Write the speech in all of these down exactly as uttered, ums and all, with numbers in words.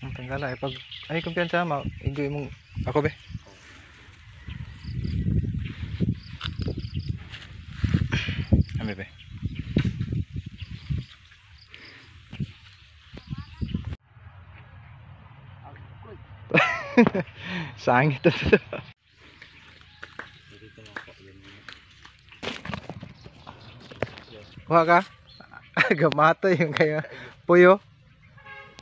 ang tanggala ay pag ay kumpiyansa ma enjoy mong ako be kami be sangit ito kuha ka gamata yung kayo puyo.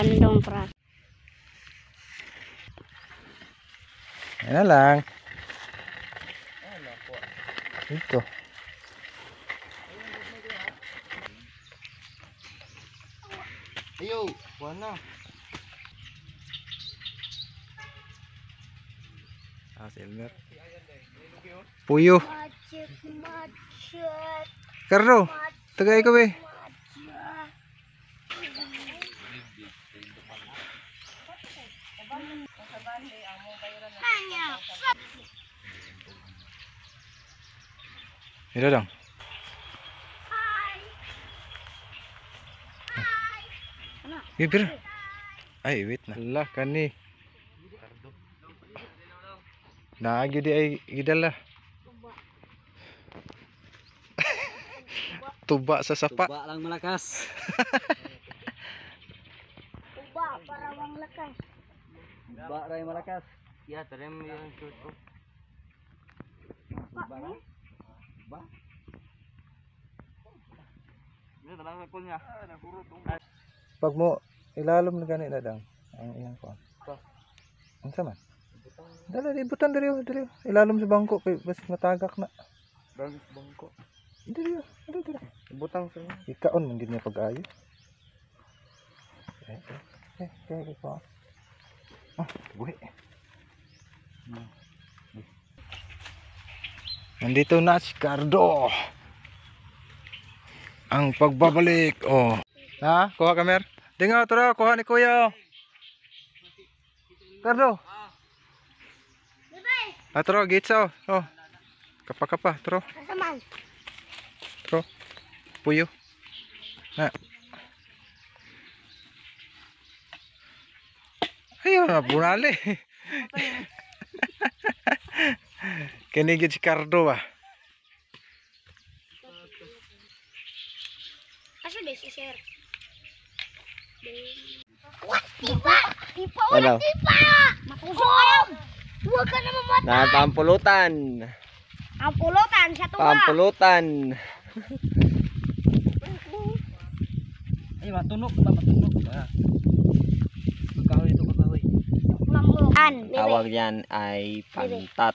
Gandong pra. Yan na lang. Ito. Ayo, wala. Ah, silver. Puyo. Karo. Tagay ko be. Mira dong. Hi. Hi. Ay, wait na. Allah kani. Na gyud ay gidala. Tubak sa sapa. Tubak lang malakas. Tubak para wang lakas. Tubak ray malakas. Ya, terem yung shoot ko. Tubak. Ba? Pag mo ilalom na ganit na dang ang ilang ko. Ang sama. Dala ibutan dali dali ilalom sa bangko kay basta matagak na. Dali sa bangko. Dali dali dali. Ibutang sa ikaon man gid niya pag-ayo. Eh eh eh ko. Ah, buhi. Nandito na si Cardo. Ang pagbabalik. Oh. Ha? Kuha kamer. Dingaw, tara. Kuha ni Kuya. Cardo. Ah, tara. Gitsa. Oh. Kapa-kapa. Tara. Tara. Puyo. Na. Ayun. Bunali. Kenigid si Cardo ba? Aso de si sir. Tipa! Tipa! Wala tipa! Makusok kayo! Huwag ka na mamatay! Na pampulutan! Pampulutan sa tuba! Pampulutan! Ay, matunog ba? Matunog ba? Pagkahoy ito, pagkahoy. Tawag yan ay pantat.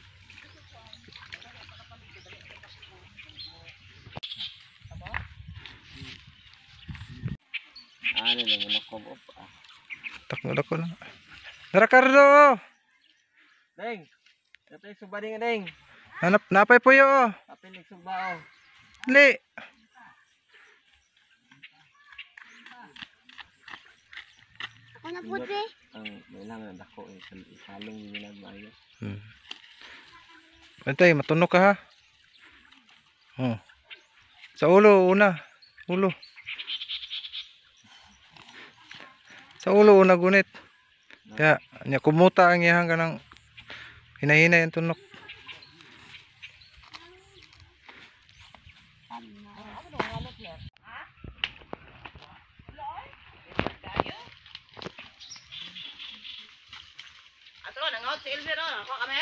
Tak nak aku nak. Narakardo. Ding. Dapat suba ding ding. Hanap napay po yo. Dapat lig suba oh. Li. Ako na puti. Ang kailangan dako ay isalong nila bayo. Hmm. Bantay matunok ka ha. Oh. Sa ulo una. Ulo. Sa ulo una gunit. Kaya niya kumuta ang iyahang kanang hinahina yung tunok. Atro nangaw si Elvie ro. Ako kami?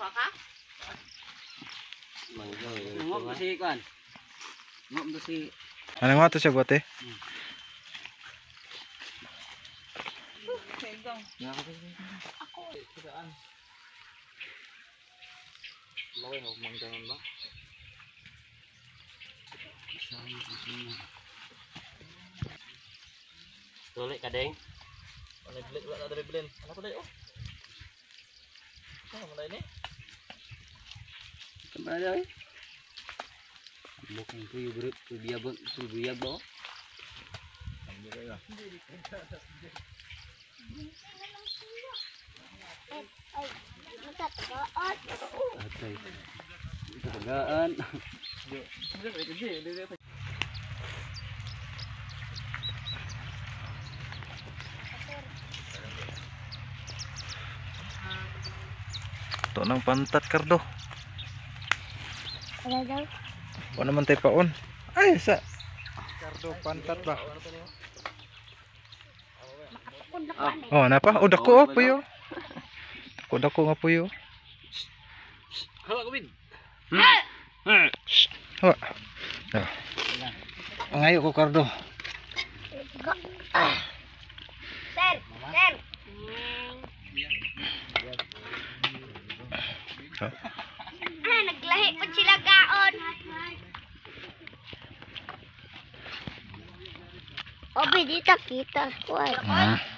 Ako ka? Nangaw ba si Kwan? Nangaw ba si... Nangaw ito siya guwate? Ako saan? Laway mo manggangan ba? Saan saan? Tuloy ka ding. Panaglit wala na driblin. Ano ko dai oh? Ano mo dai ni? Kamera dai. Bukang tuyo grip tu biabang tu biabo. Ano dai lah. Tagaan. Tok nang pantat kardo. Ada daw. Ono man tay paon. Ay sa kardo pantat ba. Oh, napa? Oh, dako oh puyo. Dako dako nga puyo. Hawa ko bin. Hmm. Hawa. Ngayo ko kardo. Sir, sir. Ah, naglahi po sila kaon. Obi dito kita. Ah,